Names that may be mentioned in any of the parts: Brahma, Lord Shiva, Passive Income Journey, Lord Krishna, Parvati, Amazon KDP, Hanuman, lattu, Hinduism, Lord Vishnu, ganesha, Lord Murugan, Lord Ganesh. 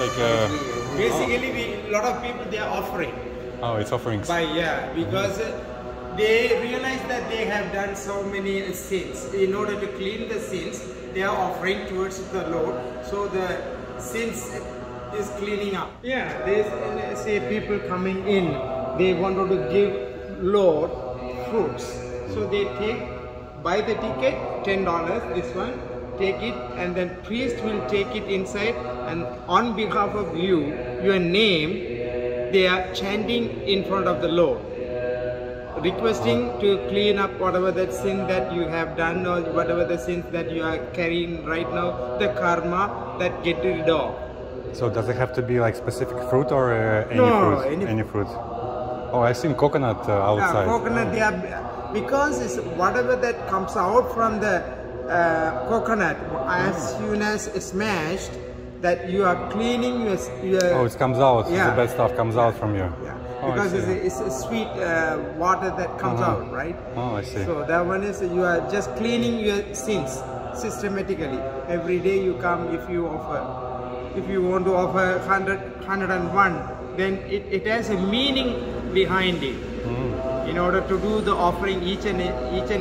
like basically a lot of people, they are offering. Oh, it's offerings. By, yeah, because they realize that they have done so many sins. In order to clean the sins, they are offering towards the Lord. So the sins is cleaning up. Yeah, there's say people coming in, they wanted to give Lord fruits. So they take, buy the ticket, $10, this one, take it, and then priest will take it inside, and on behalf of you, your name, they are chanting in front of the Lord, requesting to clean up whatever that sin that you have done, or whatever the sins that you are carrying right now, the karma that get rid of. So does it have to be like specific fruit or any fruit? Any fruit. Oh, I've seen coconut outside. Coconut, they are, because it's whatever that comes out from the coconut, as soon as it's smashed, that you are cleaning your oh, it comes out. Yeah. The bad stuff comes out from you. Yeah. Oh, because it's a sweet water that comes out, right? Oh, I see. So that one is, you are just cleaning your sins systematically. Every day you come, if you offer. If you want to offer 100, 101, then it has a meaning behind it. In order to do the offering, each and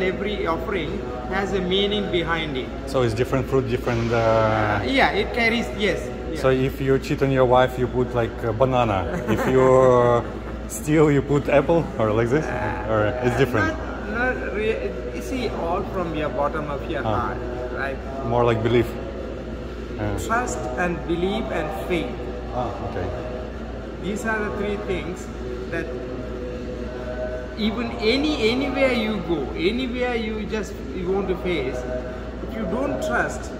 every offering has a meaning behind it. So it's different fruit, different... yeah, it carries, yes. Yeah. So if you cheat on your wife, you put like a banana. If you steal, you put apple, or like this? Or it's different? Not really. You see, all from your bottom of your heart, right? More like belief. Trust and belief and faith. Ah, okay. These are the three things that even anywhere you go, anywhere you just want to face, if you don't trust,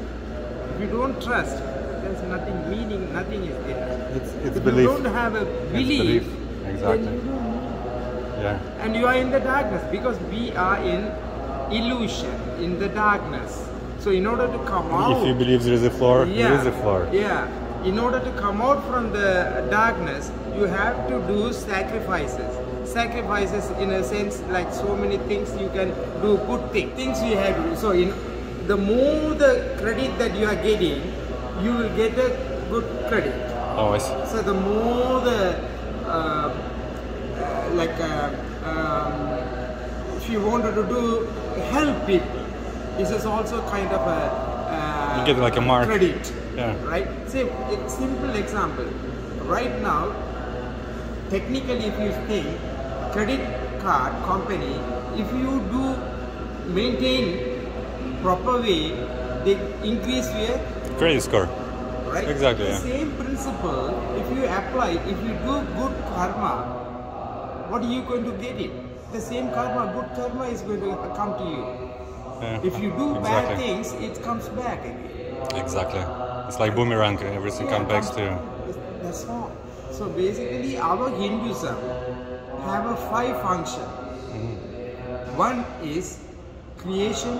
there's nothing meaning, nothing is there. It's if belief. You don't have a belief, exactly. Then you don't know. Yeah. And you are in the darkness, because we are in illusion, in the darkness. So in order to come out... If you believe there is a floor, there is a floor. Yeah. In order to come out from the darkness, you have to do sacrifices. Sacrifices in a sense, like so many things you can do, good things. Things you have to do. So in, the more the credit that you are getting, you will get a good credit. Oh, I see. So the more the... if you wanted to do help people, this is also kind of a you get like a mark. Credit, yeah. Right? Say, a simple example. Right now, technically, if you think credit card company, if you do maintain proper way, they increase your credit score. Right? Exactly. The same principle. If you apply, if you do good karma, what are you going to get it? The same karma, good karma is going to come to you. Yeah. If you do bad things, it comes back again. Exactly. It's like boomerang, everything comes back to you. That's all. So basically our Hinduism have a 5 function. One is creation,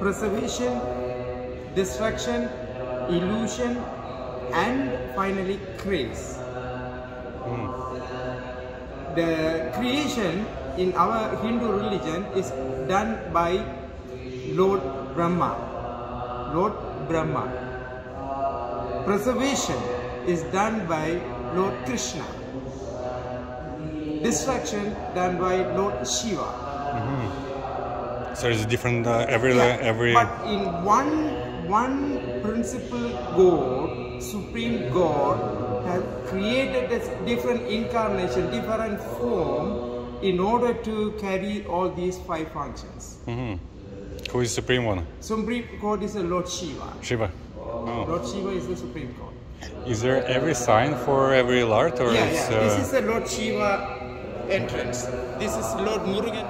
preservation, destruction, illusion, and finally grace. The creation in our Hindu religion is done by Lord Brahma. Preservation is done by Lord Krishna. Destruction done by Lord Shiva. So it's different every. But in one principal God, Supreme God, has created a different incarnation, different form, in order to carry all these 5 functions. Who is Supreme One? Supreme God is the Lord Shiva. Lord Shiva is the Supreme God. Is there every sign for every Lord? Or this is the Lord Shiva entrance. This is Lord Murugan.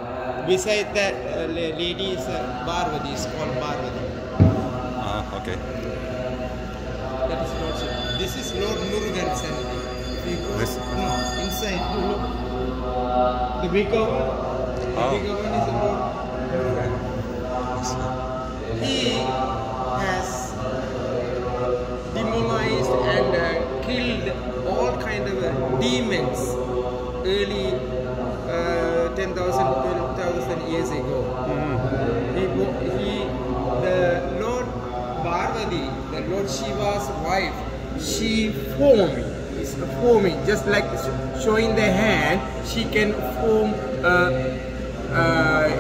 Beside that lady is Parvati, is called Parvati. Ah, okay. That is Lord Shiva. This is Lord Murugan's entry. If you go inside, you look. The bigger one. The bigger one is Lord Murugan. He has demonized and killed all kind of demons early 10,000, 12,000 years ago. The Lord Parvati, the Lord Shiva's wife, she forming, it's forming, just like showing the hand, she can form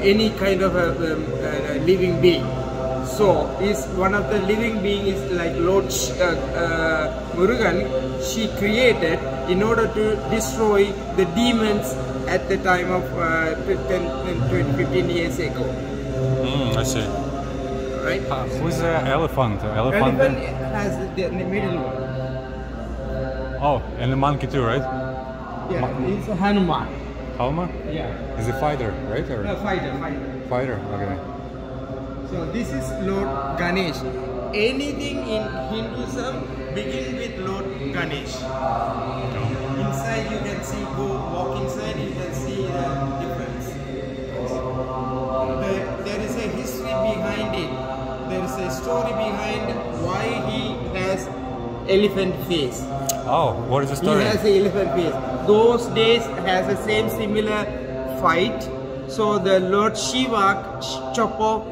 any kind of a living being. So is one of the living beings like Lord Murugan, she created in order to destroy the demons at the time of 10, 15 years ago. I see. Right? Who's the elephant? Elephant has the middle one. Oh, and the monkey too, right? Yeah, it's a Hanuman. Hanuman? Yeah. He's a fighter, right? Or? No, fighter. Fighter, okay. So this is Lord Ganesh. Anything in Hinduism begins with Lord Ganesh. Inside you can see, go walk inside, you can see the difference. There is a history behind it. There is a story behind why he has elephant face. Oh, what is the story? He has the elephant face. Those days has the same similar fight. So the Lord Shiva chop off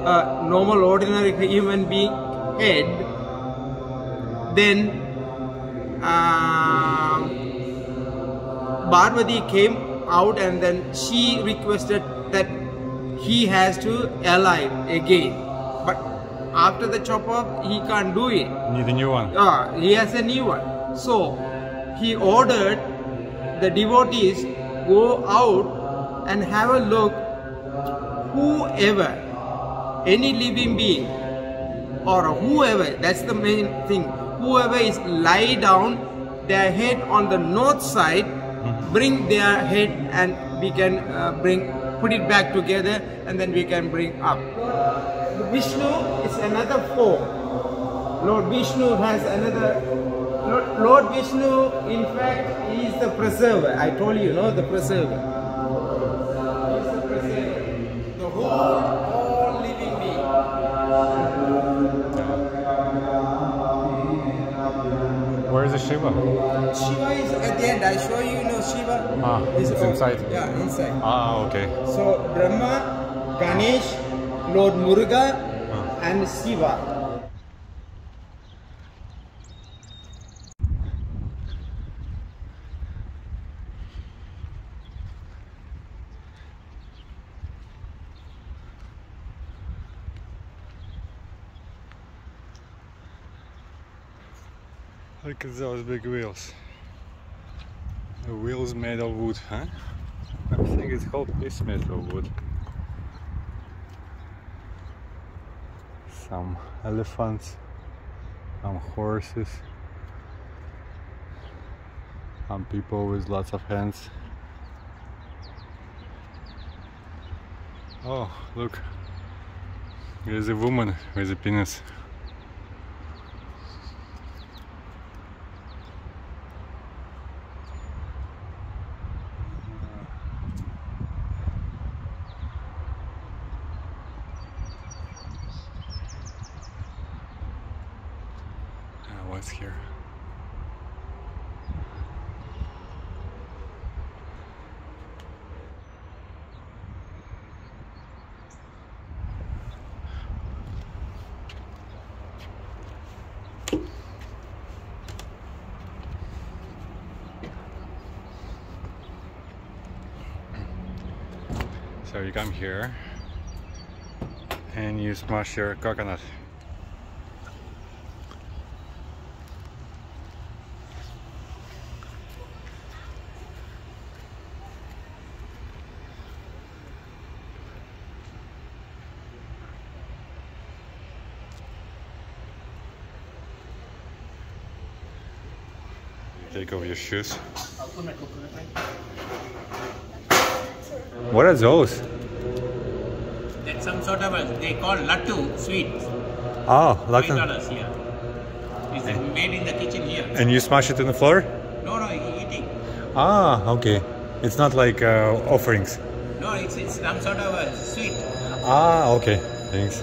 a normal ordinary human being head. Then Parvati came out and then she requested that he has to alive again. But after the chop off, he can't do it. Need a new one. He has a new one. So he ordered the devotees go out and have a look. Whoever, any living being or whoever, that's the main thing, whoever is lie down their head on the north side, bring their head and we can put it back together and then we can bring up. Vishnu is another form. Lord Vishnu has another. Lord Vishnu, in fact, is the preserver. I told you, no, the preserver. He is the preserver. The whole, all living being. Where is the Shiva? Shiva is at the end. I show you, no, Shiva. It's inside. Yeah, inside. Okay. So Brahma, Ganesh, Lord Murugan and Shiva. Look at those big wheels. The wheels made of wood, huh? I think it's called piece made of wood. Some elephants, some horses, some people with lots of hands. Oh, look, there's a woman with a penis. Here. So you come here and you smash your coconut. Take off your shoes. What are those? That's some sort of a, they call lattu sweets. Oh, lattu. $5 here. It's made in the kitchen here. And you smash it on the floor? No, eating. Okay. It's not like offerings. No, it's some sort of a sweet. Okay. Thanks.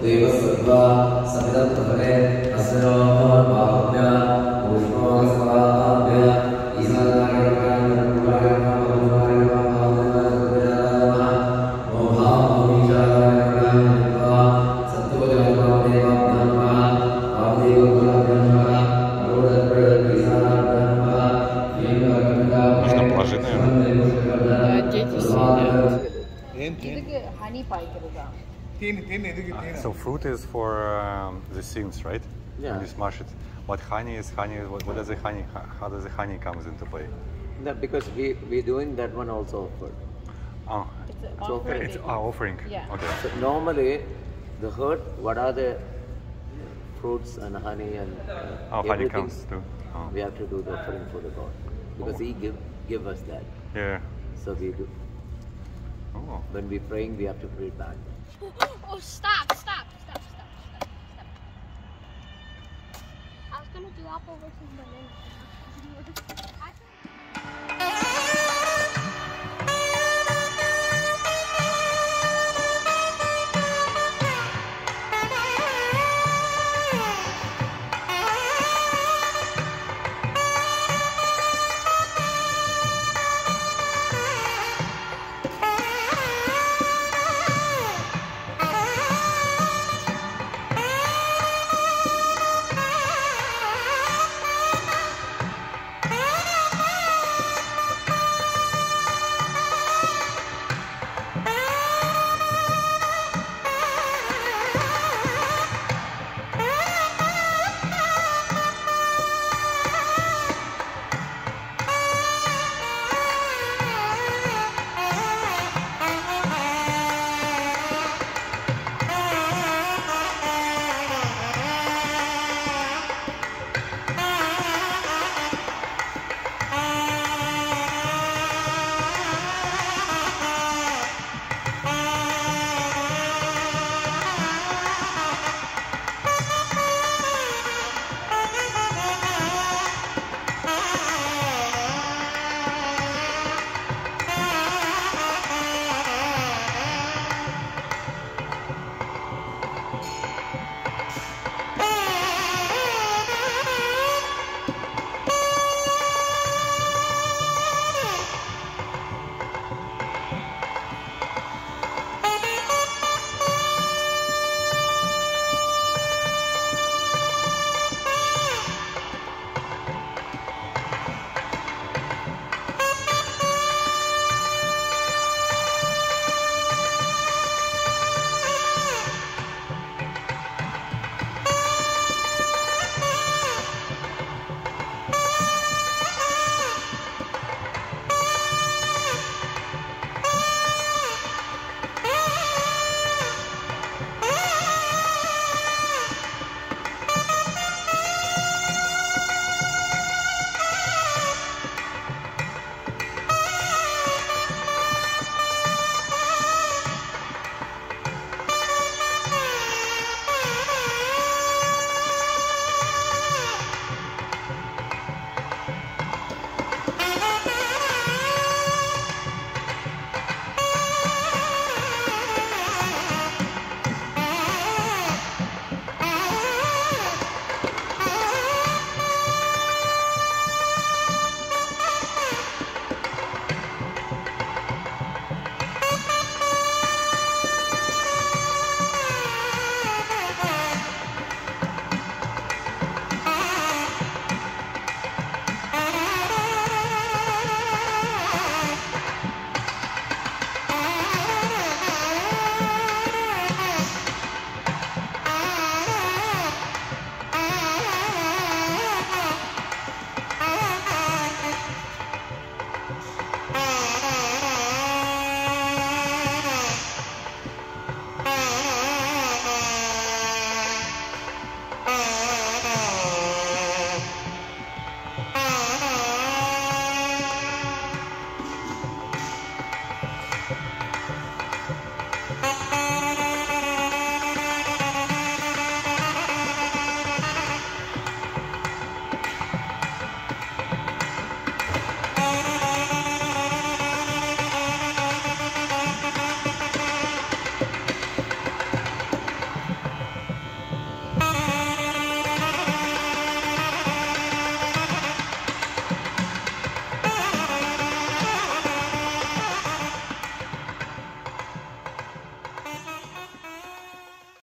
Deva Sarva Samidat Bhave Asana Mahavya Ushma Svahavya Isana So fruit is for the seeds, right? Yeah. When you smash it. What honey is? What does the honey? How does the honey comes into play? No, because we doing that one also offered. Oh, it's offering. It's our offering. Yeah. Okay. So normally, the herd. What are the fruits and honey and honey comes too. Oh. We have to do the offering for the God because He give us that. Yeah. So we do. Oh. When we praying, we have to pray back. Oh, stop. I was going to do apple versus banana.